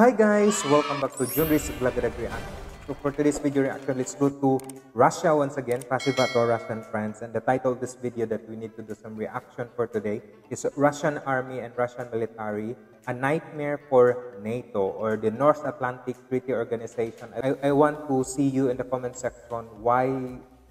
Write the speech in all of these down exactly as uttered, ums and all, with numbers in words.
Hi guys, welcome back to Junrys React. So for today's video reaction, let's go to Russia once again, PASIBA to Russian friends. And the title of this video that we need to do some reaction for today is Russian Army and Russian Military, a nightmare for NATO or the North Atlantic Treaty Organization. I, I want to see you in the comment section why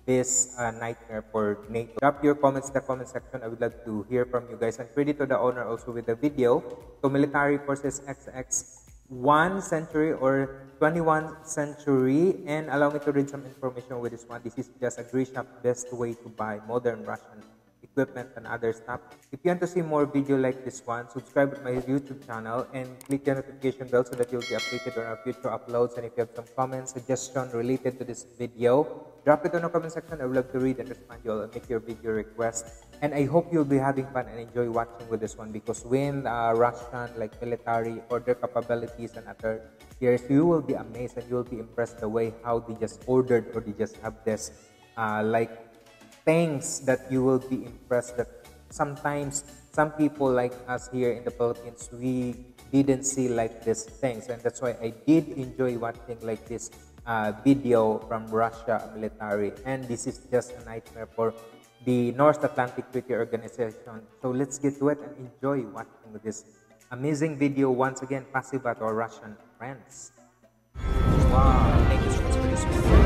this uh, nightmare for NATO. Drop your comments in the comment section. I would love to hear from you guys. And credit to the owner also with the video, to Military Forces X X I Century or twenty-first century, and allow me to read some information with this one. This is just a Greece shop best way to buy modern Russian equipment and other stuff. If you want to see more video like this one, subscribe to my YouTube channel and click the notification bell so that you'll be updated on our future uploads. And if you have some comments, suggestion related to this video, drop it on the comment section. I would love to read and respond to you all and make your video request. And I hope you'll be having fun and enjoy watching with this one, because when uh, Russian like military or their capabilities and other years, you will be amazed and you'll be impressed the way how they just ordered, or they just have this uh, like things that you will be impressed that sometimes some people like us here in the Philippines, we didn't see like these things. And that's why I did enjoy watching like this uh, video from Russia military. And this is just a nightmare for the North Atlantic Treaty Organization. So let's get to it and enjoy watching this amazing video once again, PASIBA to our Russian friends. Wow, thank you so much for this video.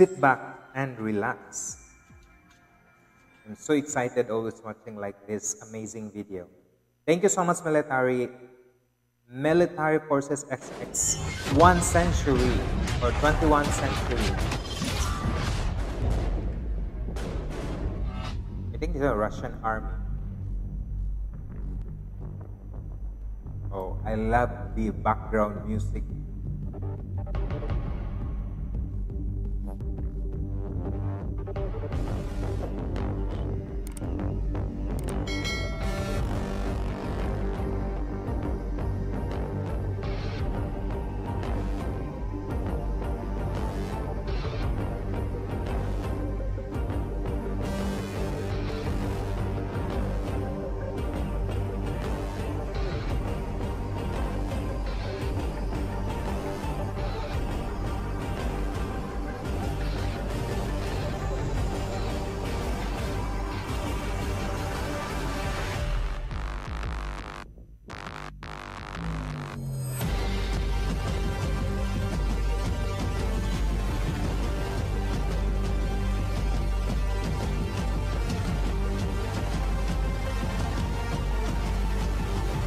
Sit back and relax. I'm so excited always watching like this amazing video. Thank you so much, military military forces X X I century or twenty-first century. I think it's a Russian army. Oh, I love the background music.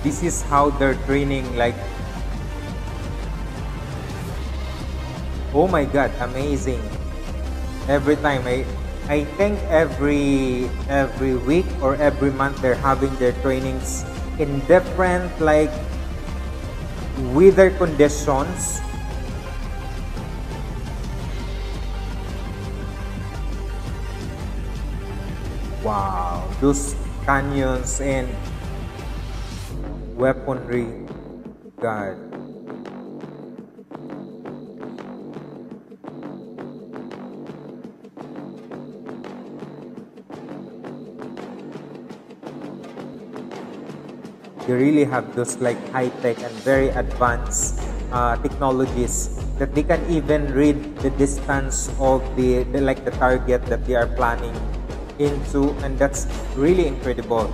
This is how they're training, like, oh my god, amazing. Every time, I I think every every week or every month they're having their trainings in different like weather conditions. Wow, those canyons and weaponry, God. They really have those like high-tech and very advanced uh, technologies that they can even read the distance of the, the like the target that they are planning into, and that's really incredible.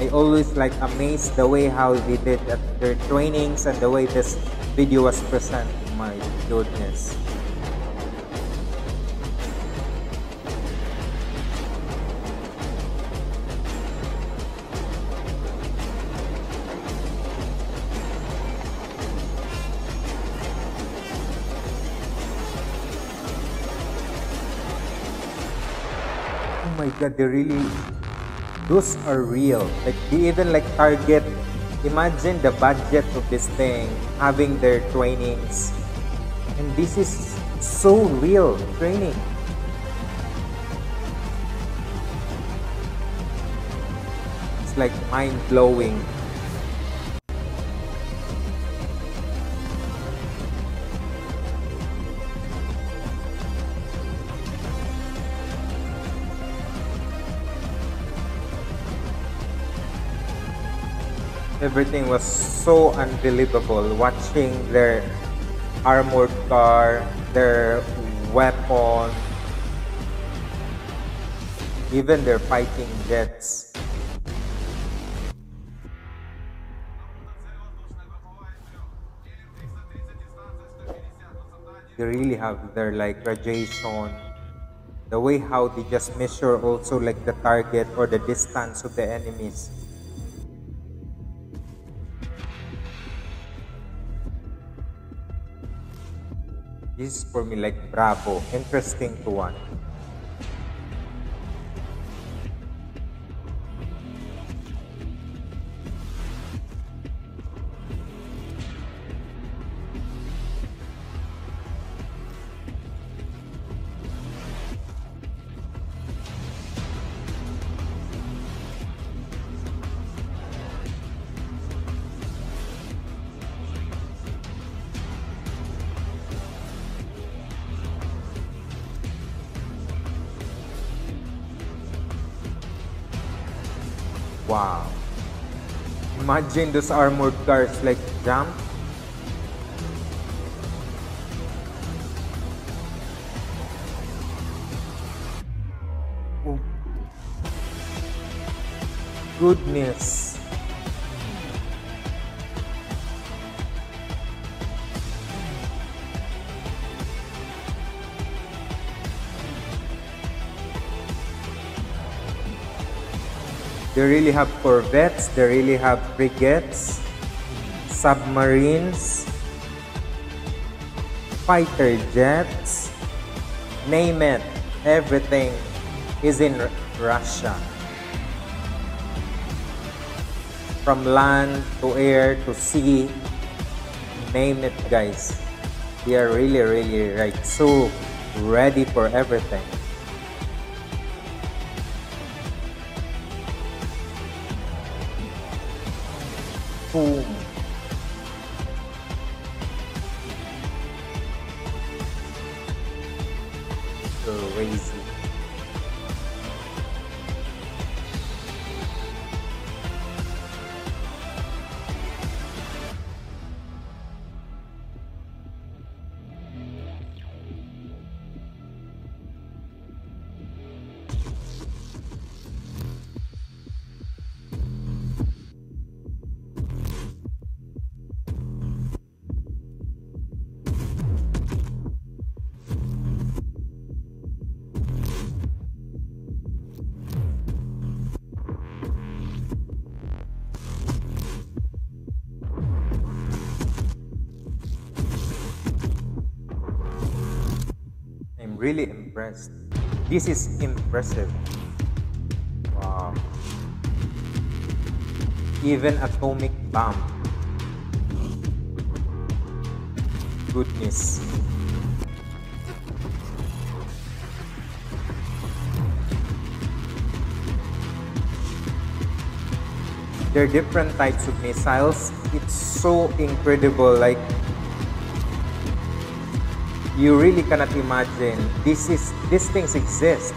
I always like amazed the way how they did at their trainings and the way this video was presented. My goodness. Oh my god, they really, those are real. Like they even like target, imagine the budget of this thing, having their trainings, and this is so real training. like mind-blowing. Everything was so unbelievable, watching their armored car, their weapons, even their fighting jets. They really have their like radiation, the way how they just measure also like the target or the distance of the enemies. This is for me like bravo, interesting to watch. Wow, imagine those armored cars like jump. Oh. Goodness. They really have corvettes, they really have frigates, submarines, fighter jets, name it, everything is in Russia. From land to air to sea, name it guys. They are really really like so ready for everything. Boom. Crazy. Really impressed. This is impressive. Wow. Even atomic bomb. Goodness. There are different types of missiles. It's so incredible. Like, you really cannot imagine this is these things exist.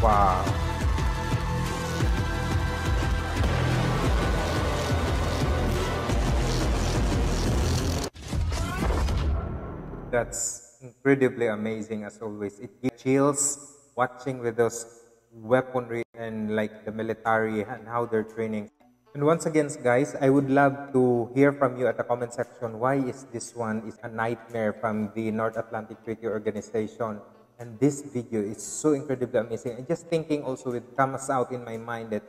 Wow. That's incredibly amazing as always. It gives chills watching with those weaponry and like the military and how they're training. And once again guys, I would love to hear from you at the comment section, why is this one is a nightmare from the North Atlantic Treaty Organization. And this video is so incredibly amazing. And just thinking also, it comes out in my mind that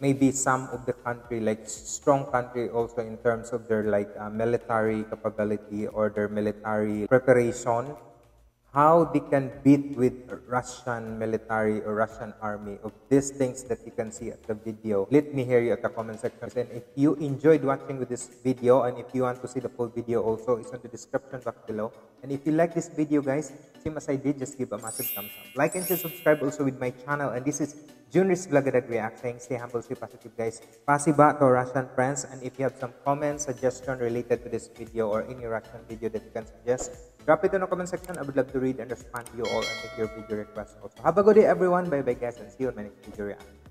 maybe some of the country, like strong country also in terms of their like uh, military capability or their military preparation, how they can beat with Russian military or Russian army, of these things that you can see at the video. Let me hear you at the comment section. And if you enjoyed watching with this video, and if you want to see the full video also, it's on the description box below. And if you like this video guys, same as I did, just give a massive thumbs up. Like and subscribe also with my channel. And this is Junrys React saying, stay humble, stay positive guys. PASIBA to Russian friends. And if you have some comments, suggestion related to this video or any Russian video that you can suggest, drop it in the comment section. I would love to read and respond to you all and make your video requests also. Have a good day everyone. Bye bye guys, and see you on my next video react.